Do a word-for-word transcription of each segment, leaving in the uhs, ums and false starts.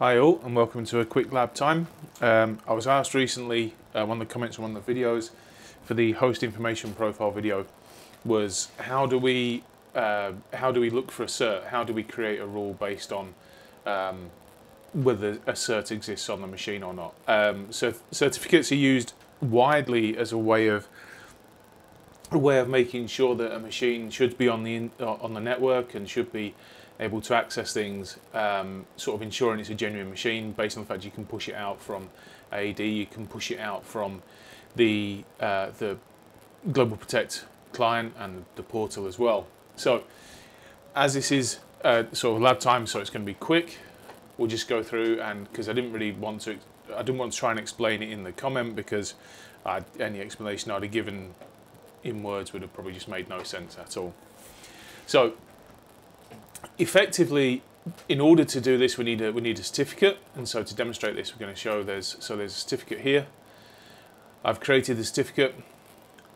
Hi all, and welcome to a quick lab time. Um, I was asked recently, uh, one of the comments from one of the videos for the host information profile video was how do we uh, how do we look for a cert? How do we create a rule based on um, whether a cert exists on the machine or not? Um, so certificates are used widely as a way of a way of making sure that a machine should be on the in, uh, on the network and should be able to access things, um, sort of ensuring it's a genuine machine based on the fact you can push it out from A D, you can push it out from the uh, the GlobalProtect client and the portal as well. So as this is uh, sort of lab time, so it's going to be quick, we'll just go through, and because I didn't really want to, I didn't want to try and explain it in the comment because I, any explanation I'd have given in words would have probably just made no sense at all. So effectively, in order to do this, we need a we need a certificate, and so to demonstrate this, we're going to show there's so there's a certificate here. I've created the certificate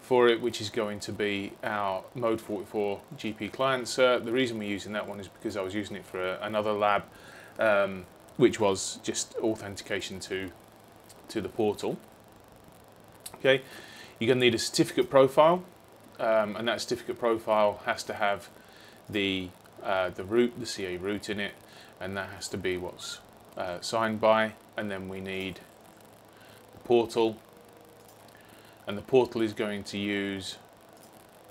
for it, which is going to be our Mode forty-four G P client cert. The reason we're using that one is because I was using it for a, another lab, um, which was just authentication to to the portal. Okay, you're going to need a certificate profile, um, and that certificate profile has to have the Uh, the root, the C A root in it, and that has to be what's uh, signed by, and then we need the portal, and the portal is going to use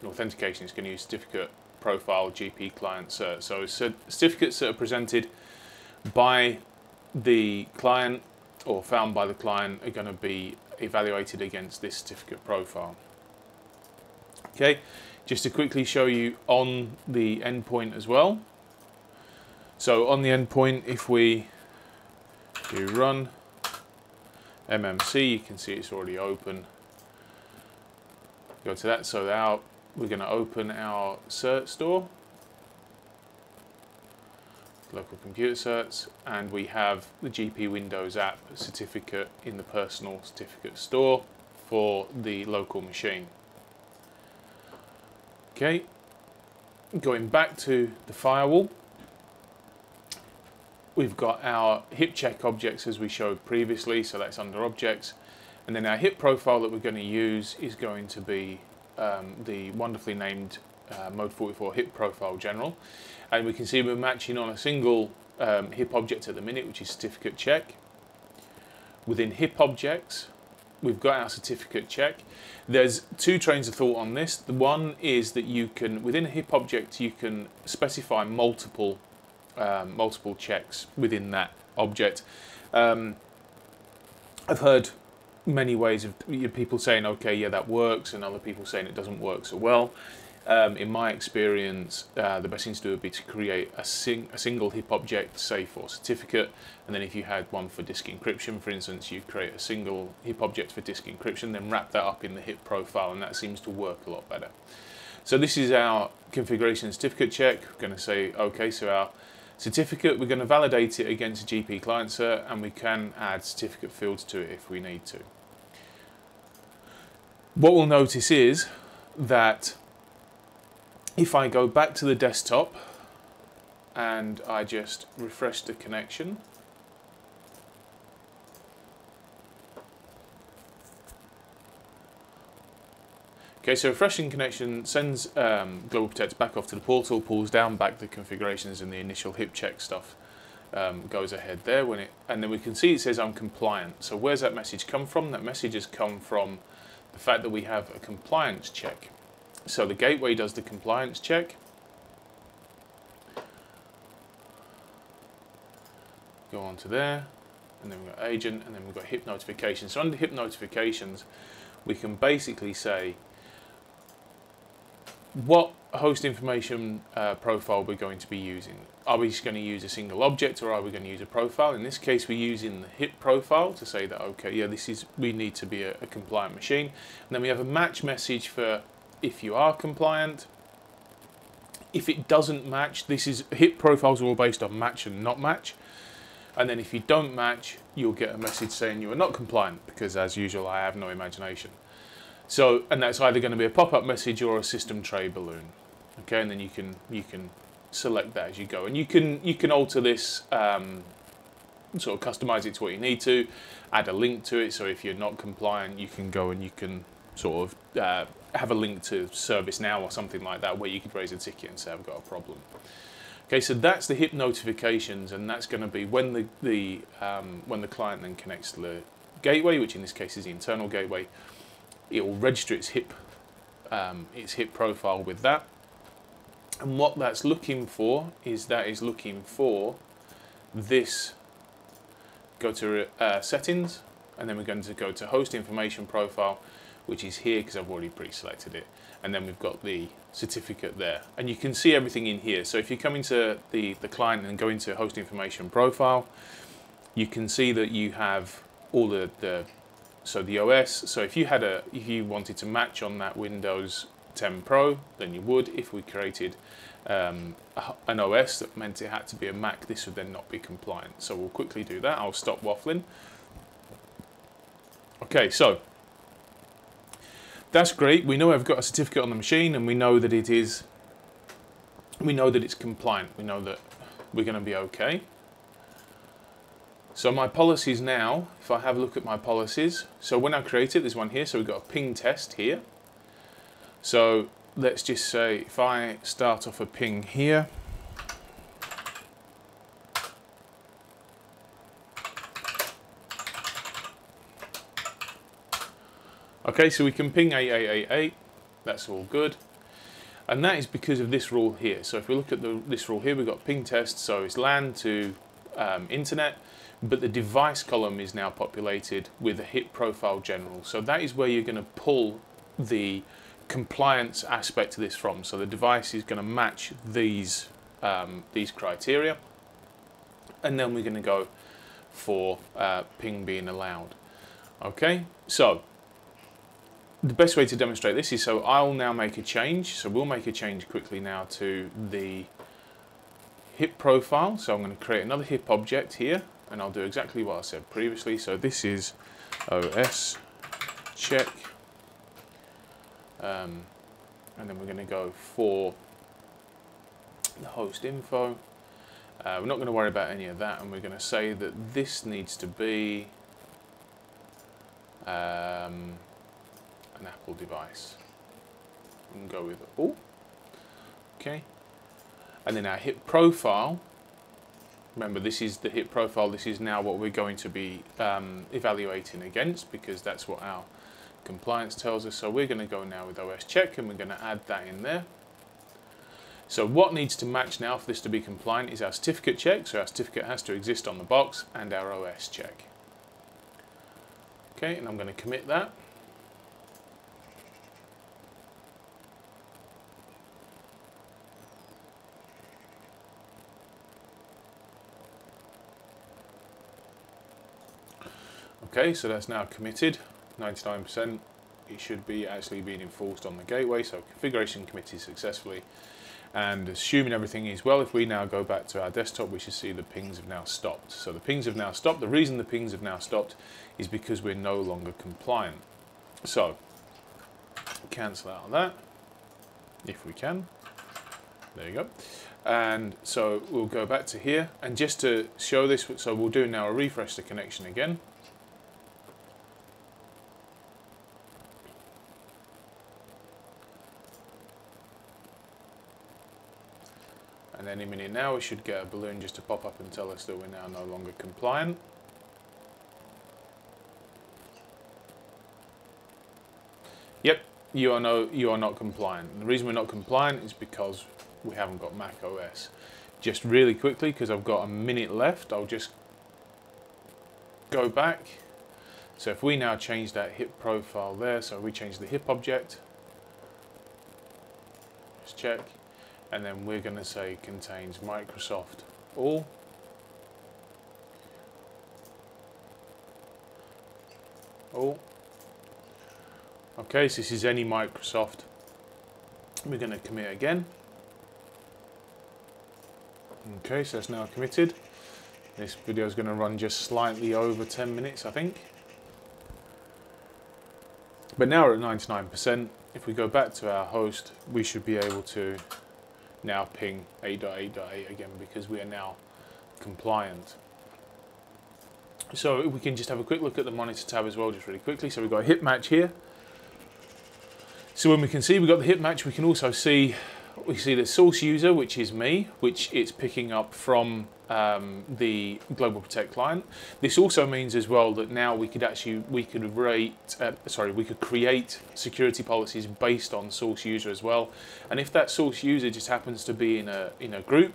an authentication. It's going to use certificate profile G P client cert. So certificates that are presented by the client or found by the client are going to be evaluated against this certificate profile. Okay. Just to quickly show you on the endpoint as well. So on the endpoint, if we do run M M C, you can see it's already open. Go to that. So our, we're going to open our cert store, local computer certs, and we have the G P Windows app certificate in the personal certificate store for the local machine. Okay, going back to the firewall, we've got our hip check objects as we showed previously, so that's under objects, and then our hip profile that we're going to use is going to be um, the wonderfully named uh, Mode forty-four hip profile general, and we can see we're matching on a single um, hip object at the minute, which is certificate check. Within hip objects, we've got our certificate check. There's two trains of thought on this. The one is that you can, within a hip object, you can specify multiple um, multiple checks within that object. Um, I've heard many ways of people saying, okay, yeah, that works, and other people saying it doesn't work so well. Um, in my experience, uh, the best thing to do would be to create a, sing a single hip object, say for certificate, and then if you had one for disk encryption, for instance, you create a single hip object for disk encryption, then wrap that up in the hip profile, and that seems to work a lot better. So this is our configuration certificate check. We're going to say, okay, so our certificate, we're going to validate it against a G P client cert, and we can add certificate fields to it if we need to. What we'll notice is that if I go back to the desktop and I just refresh the connection, okay, so refreshing connection sends um, GlobalProtect back off to the portal, pulls down back the configurations, and the initial hip check stuff um, goes ahead there. When it, and then we can see it says I'm compliant. So where's that message come from? That message has come from the fact that we have a compliance check. So the gateway does the compliance check. Go on to there, and then we've got agent, and then we've got hip notifications. So under hip notifications, we can basically say what host information uh, profile we're going to be using. Are we just going to use a single object, or are we going to use a profile? In this case, we're using the hip profile to say that, okay, yeah, this is, we need to be a, a compliant machine. And then we have a match message for if you are compliant. If it doesn't match, this is hip profiles are all based on match and not match, and then if you don't match, you'll get a message saying you are not compliant, because as usual I have no imagination. So, and that's either going to be a pop-up message or a system tray balloon. Okay, and then you can you can select that as you go, and you can you can alter this um, sort of customize it to what you need to, add a link to it. So if you're not compliant, you can go and you can sort of uh, have a link to ServiceNow or something like that where you could raise a ticket and say, I've got a problem. Okay, so that's the HIP notifications, and that's going to be when the, the, um, when the client then connects to the gateway, which in this case is the internal gateway, it will register its HIP, um, its HIP profile with that. And what that's looking for is that is looking for this, go to uh, settings, and then we're going to go to host information profile, which is here because I've already pre-selected it. And then we've got the certificate there. And you can see everything in here. So if you come into the, the client and go into host information profile, you can see that you have all the, the so the O S. So if you had a, if you wanted to match on that Windows ten Pro, then you would. If we created um, an O S that meant it had to be a Mac, this would then not be compliant. So we'll quickly do that. I'll stop waffling. Okay, so that's great. We know I've got a certificate on the machine, and we know that it is, we know that it's compliant. We know that we're going to be okay. So my policies now, if I have a look at my policies, so when I create it, there's one here, so we've got a ping test here. So let's just say if I start off a ping here, okay, so we can ping eight eight eight eight, that's all good. And that is because of this rule here. So if we look at the, this rule here, we've got ping test, so it's LAN to um, internet, but the device column is now populated with a HIP profile general. So that is where you're going to pull the compliance aspect of this from. So the device is going to match these, um, these criteria. And then we're going to go for uh, ping being allowed. Okay, so the best way to demonstrate this is, so I'll now make a change. So we'll make a change quickly now to the HIP profile. So I'm going to create another HIP object here, and I'll do exactly what I said previously. So this is O S check, um, and then we're going to go for the host info. Uh, we're not going to worry about any of that, and we're going to say that this needs to be um, an Apple device, and go with all. Okay, and then our HIP profile. Remember, this is the HIP profile. This is now what we're going to be um, evaluating against, because that's what our compliance tells us. So we're going to go now with O S check, and we're going to add that in there. So what needs to match now for this to be compliant is our certificate check. So our certificate has to exist on the box, and our O S check. Okay, and I'm going to commit that. Okay, so that's now committed, ninety-nine percent. It should be actually being enforced on the gateway, so configuration committed successfully. And assuming everything is well, if we now go back to our desktop, we should see the pings have now stopped. So the pings have now stopped. The reason the pings have now stopped is because we're no longer compliant. So cancel out that, if we can. There you go. And so we'll go back to here. And just to show this, so we'll do now a refresh the connection again. And any minute now we should get a balloon just to pop up and tell us that we're now no longer compliant. Yep, you are, no, you are not compliant. And the reason we're not compliant is because we haven't got Mac O S. Just really quickly, because I've got a minute left, I'll just go back. So if we now change that HIP profile there, so we change the HIP object. Let's check. And then we're going to say contains Microsoft all. All. Okay, so this is any Microsoft. We're going to commit again. Okay, so it's now committed. This video is going to run just slightly over ten minutes, I think. But now we're at ninety-nine percent. If we go back to our host, we should be able to now ping eight dot eight dot eight again, because we are now compliant. So we can just have a quick look at the monitor tab as well, just really quickly. So we've got a hip match here. So when we can see we've got the hip match, we can also see we see the source user, which is me, which it's picking up from um, the GlobalProtect client. This also means as well that now we could actually we could rate uh, sorry we could create security policies based on source user as well. And if that source user just happens to be in a in a group,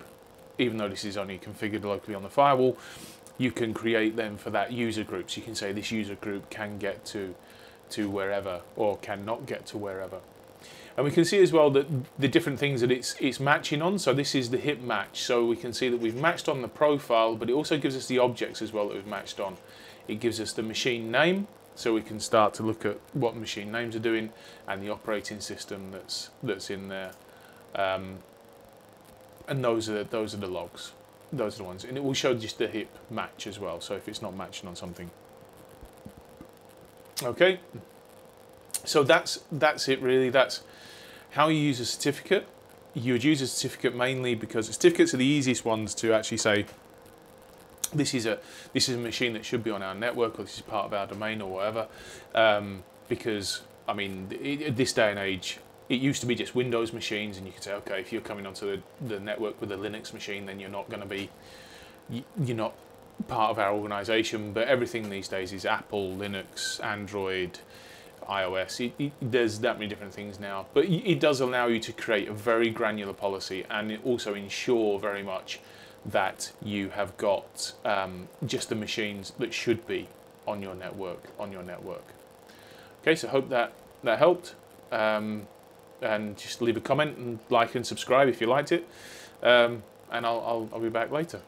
even though this is only configured locally on the firewall, you can create them for that user group. So you can say this user group can get to to wherever or cannot get to wherever. And we can see as well that the different things that it's it's matching on. So this is the hip match. So we can see that we've matched on the profile, but it also gives us the objects as well that we've matched on. It gives us the machine name, so we can start to look at what machine names are doing, and the operating system that's that's in there. Um, and those are the, those are the logs. Those are the ones, and it will show just the hip match as well. So if it's not matching on something, okay. So that's that's it really. That's how you use a certificate. You would use a certificate mainly because certificates are the easiest ones to actually say, this is a this is a machine that should be on our network, or this is part of our domain, or whatever. Um, because I mean, it, this day and age, it used to be just Windows machines, and you could say, okay, if you're coming onto the, the network with a Linux machine, then you're not going to be you're not part of our organization. But everything these days is Apple, Linux, Android, iOS. It, it, there's that many different things now, but it does allow you to create a very granular policy, and it also ensure very much that you have got um, just the machines that should be on your network. On your network. Okay, so hope that that helped, um, and just leave a comment and like and subscribe if you liked it, um, and I'll, I'll I'll be back later.